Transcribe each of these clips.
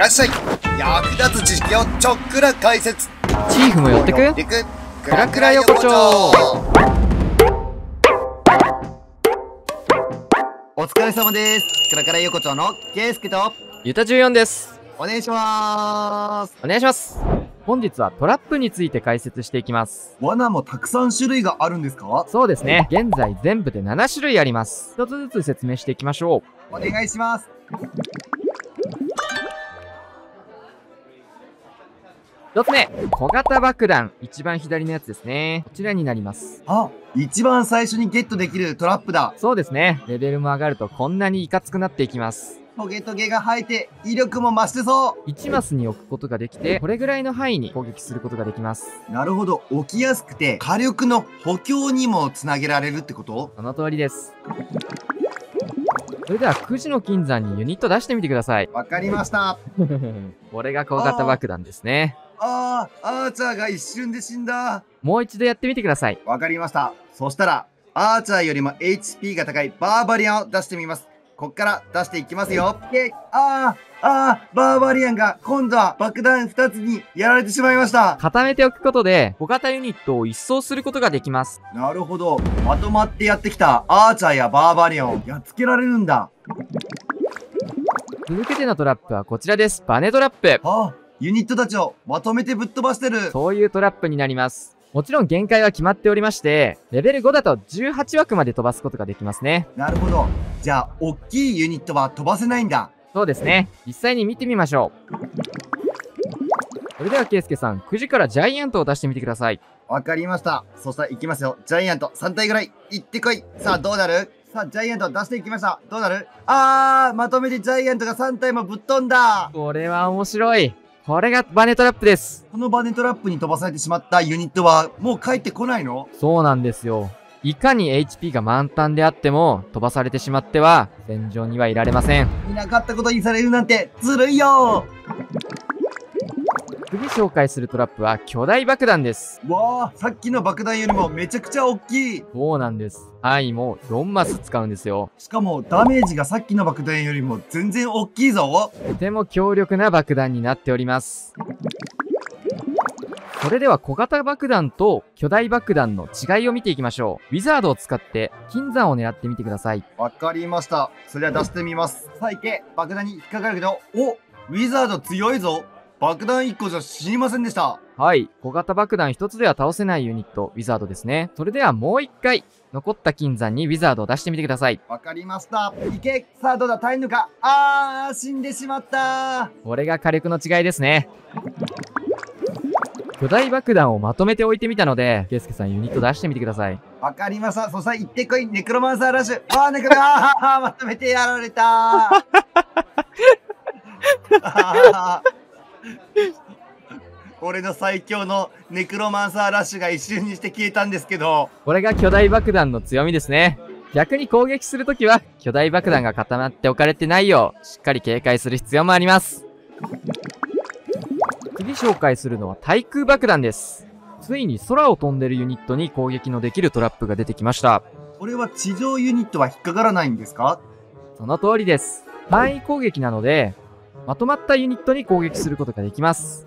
らっしゃい。役立つ知識をちょっくら解説。チーフも寄ってくクラクラ横丁。お疲れ様です。クラクラ横丁のケイスケとユタ14です。お願いします。お願いします。本日はトラップについて解説していきます。罠もたくさん種類があるんですか？そうですね、現在全部で7種類あります。一つずつ説明していきましょう。お願いします。1つ目、小型爆弾。一番左のやつですね。こちらになります。あ、一番最初にゲットできるトラップだ。そうですね、レベルも上がるとこんなにいかつくなっていきます。トゲトゲが生えて威力も増してそう。1マスに置くことができて、これぐらいの範囲に攻撃することができます。なるほど、置きやすくて火力の補強にもつなげられるってこと？その通りです。それでは9時の金山にユニット出してみてください。わかりました。これが小型爆弾ですね。アーチャーが一瞬で死んだ。もう一度やってみてください。わかりました。そしたらアーチャーよりも HP が高いバーバリアンを出してみます。こっから出していきますよ。バーバリアンが今度は爆弾2つにやられてしまいました。固めておくことで小型ユニットを一掃することができます。なるほど、まとまってやってきたアーチャーやバーバリアンをやっつけられるんだ。続けてのトラップはこちらです。バネトラップ。ユニットたちをまとめてぶっ飛ばしてる。そういうトラップになります。もちろん限界は決まっておりまして、レベル5だと18枠まで飛ばすことができますね。なるほど、じゃあ大きいユニットは飛ばせないんだ。そうですね、実際に見てみましょう。それではケイスケさん、9時からジャイアントを出してみてください。わかりました。そしたら行きますよ。ジャイアント3体ぐらい行ってこい。さあどうなる？さあジャイアント出していきました。どうなる？まとめてジャイアントが3体もぶっ飛んだ。これは面白い。これがバネトラップです。このバネトラップに飛ばされてしまったユニットはもう帰ってこないの？そうなんですよ。いかに HP が満タンであっても飛ばされてしまっては戦場にはいられません。いなかったことにされるなんてずるいよ。次紹介するトラップは巨大爆弾です。わあ、さっきの爆弾よりもめちゃくちゃ大きい。そうなんです。範囲も4マス使うんですよ。しかもダメージがさっきの爆弾よりも全然大きいぞ。とても強力な爆弾になっております。それでは小型爆弾と巨大爆弾の違いを見ていきましょう。ウィザードを使って金山を狙ってみてください。わかりました。それでは出してみます。さあ行け。爆弾に引っかかるけど、お、ウィザード強いぞ。爆弾1個じゃ死にませんでした。はい、小型爆弾1つでは倒せないユニット、ウィザードですね。それではもう1回残った金山にウィザードを出してみてください。わかりました。いけ。さあどうだ、耐えんのか。死んでしまった。これが火力の違いですね。巨大爆弾をまとめて置いてみたので、ケイスケさんユニット出してみてください。わかりました。そしたら行ってこい、ネクロマンサーラッシュ。まとめてやられた。俺の最強のネクロマンサーラッシュが一瞬にして消えたんですけど。これが巨大爆弾の強みですね。逆に攻撃するときは巨大爆弾が固まって置かれてないようしっかり警戒する必要もあります。次紹介するのは対空爆弾です。ついに空を飛んでるユニットに攻撃のできるトラップが出てきました。これは地上ユニットは引っかからないんですか？その通りです。範囲攻撃なのでまとまったユニットに攻撃することができます。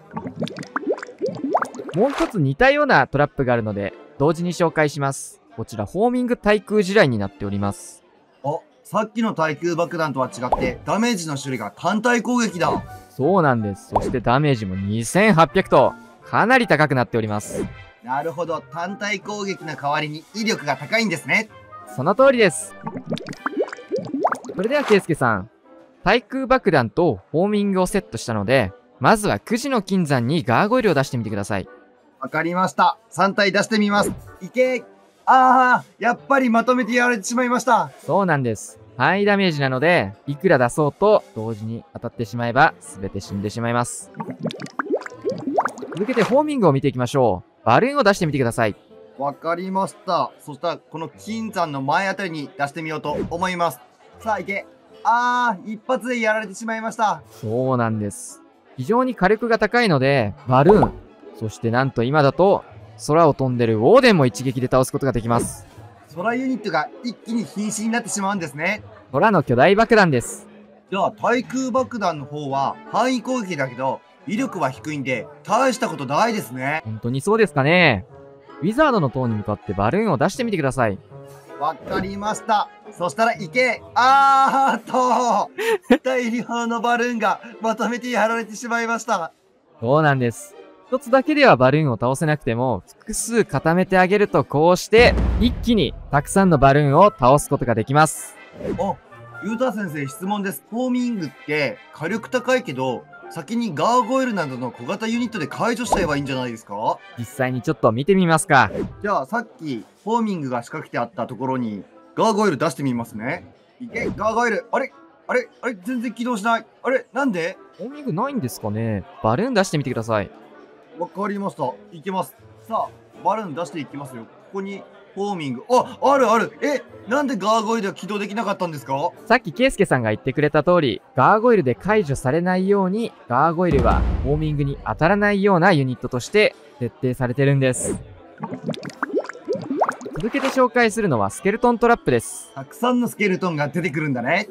もう一つ似たようなトラップがあるので同時に紹介します。こちらホーミング対空地雷になっております。さっきの対空爆弾とは違ってダメージの種類が単体攻撃だ。そうなんです。そしてダメージも2800とかなり高くなっております。なるほど、単体攻撃の代わりに威力が高いんですね。その通りです。それではケイスケさん、対空爆弾とホーミングをセットしたので、まずは9時の金山にガーゴイルを出してみてください。わかりました。3体出してみます。いけ。やっぱりまとめてやられてしまいました。そうなんです。範囲ダメージなのでいくら出そうと同時に当たってしまえば全て死んでしまいます。続けてホーミングを見ていきましょう。バルーンを出してみてください。わかりました。そしたらこの金山の前あたりに出してみようと思います。さあいけ。一発でやられてしまいました。そうなんです。非常に火力が高いのでバルーン、そしてなんと今だと空を飛んでるウォーデンも一撃で倒すことができます。空ユニットが一気に瀕死になってしまうんですね。空の巨大爆弾です。いや、対空爆弾の方は範囲攻撃だけど、威力は低いんで、大したことないですね。本当にそうですかね。ウィザードの塔に向かってバルーンを出してみてください。わかりました。そしたら行け。あーっと大量のバルーンがまとめてやられてしまいました。そうなんです。一つだけではバルーンを倒せなくても、複数固めてあげるとこうして、一気にたくさんのバルーンを倒すことができます。あ、ユータ先生質問です。フォーミングって火力高いけど、先にガーゴイルなどの小型ユニットで解除しちゃえばいいんじゃないですか？実際にちょっと見てみますか。じゃあさっきフォーミングが仕掛けてあったところにガーゴイル出してみますね。いけ、ガーゴイル。あれ全然起動しない。あれ、なんでフォーミングないんですかね。バルーン出してみてください。わかりました。いけます。さあ、バルーン出していきますよ。ここにフォーミング、ある。なんでガーゴイルは起動できなかったんですか？さっきケイスケさんが言ってくれた通り、ガーゴイルで解除されないように、ガーゴイルはフォーミングに当たらないようなユニットとして設定されてるんです。続けて紹介するのはスケルトントラップです。たくさんのスケルトンが出てくるんだね。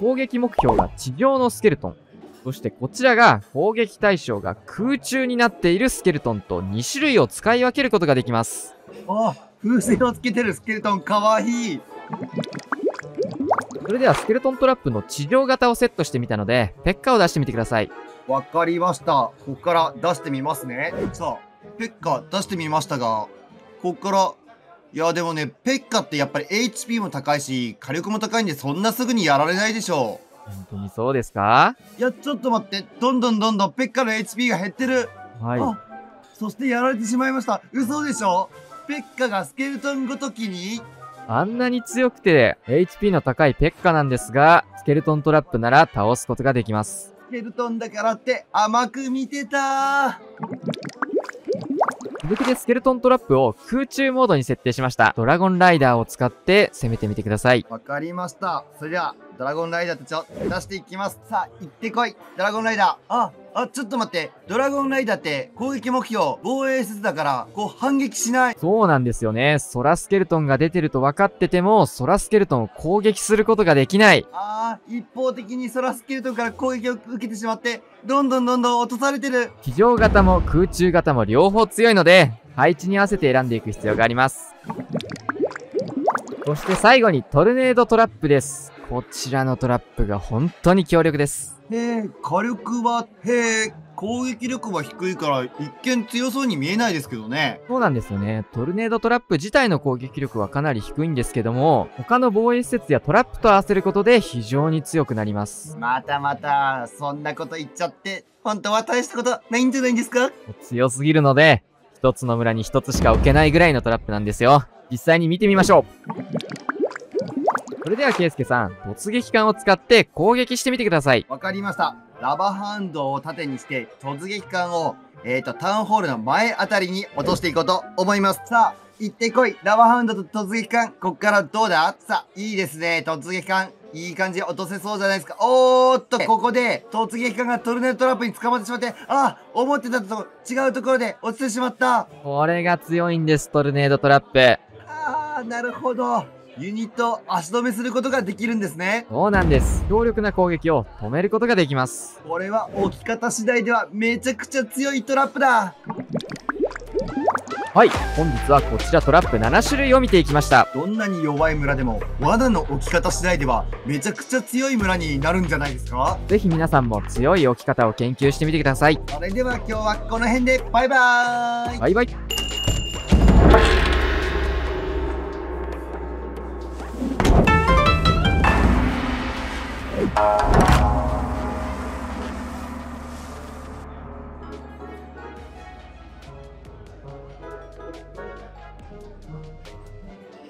攻撃目標が地上のスケルトン、そしてこちらが攻撃対象が空中になっているスケルトンと2種類を使い分けることができます。風船をつけてるスケルトンかわいい。それではスケルトントラップの地上型をセットしてみたので、ペッカを出してみてください。わかりました。ここから出してみますね。さあ、ペッカ出してみましたが、ここから、いやでもね、ペッカってやっぱり HP も高いし火力も高いんで、そんなすぐにやられないでしょう。本当にそうですか？いや、ちょっと待って、どんどんペッカの HP が減ってる。はい。そしてやられてしまいました。嘘でしょ。ペッカがスケルトンごときにあんなに強くて HP の高いペッカなんですが、スケルトントラップなら倒すことができます。スケルトンだからって甘く見てた。続けてスケルトントラップを空中モードに設定しました。ドラゴンライダーを使って攻めてみてください。わかりました。それではドラゴンライダーたちを出していきます。さあ、行ってこいドラゴンライダー。ちょっと待って、ドラゴンライダーって攻撃目標防衛施設だから反撃しない。そうなんですよね。空スケルトンが出てると分かってても、空スケルトンを攻撃することができない。一方的に空スケルトンから攻撃を受けてしまって、どんどん落とされてる。地上型も空中型も両方強いので、配置に合わせて選んでいく必要があります。そして最後にトルネードトラップです。こちらのトラップが本当に強力です。火力は攻撃力は低いから一見強そうに見えないですけどね。そうなんですよね。トルネードトラップ自体の攻撃力はかなり低いんですけども、他の防衛施設やトラップと合わせることで非常に強くなります。またそんなこと言っちゃって、本当は大したことないんじゃないんですか。強すぎるので、一つの村に一つしか置けないぐらいのトラップなんですよ。実際に見てみましょう。それではケイスケさん、突撃艦を使って攻撃してみてください。わかりました。ラバーハンドを盾にして、突撃艦を、タウンホールの前あたりに落としていこうと思います。さあ、行ってこい。ラバーハンドと突撃艦、こっからどうだ？さあ、いいですね。突撃艦、いい感じで落とせそうじゃないですか。ここで、突撃艦がトルネードトラップに捕まってしまって、思ってたと違うところで落ちてしまった。これが強いんです、トルネードトラップ。なるほど。ユニットを足止めすることができるんですね。そうなんです。強力な攻撃を止めることができます。これは置き方次第ではめちゃくちゃ強いトラップだ。はい、本日はこちらトラップ7種類を見ていきました。どんなに弱い村でも罠の置き方次第ではめちゃくちゃ強い村になるんじゃないですか。ぜひ皆さんも強い置き方を研究してみてください。それでは今日はこの辺でバイバーイ。バイバイ。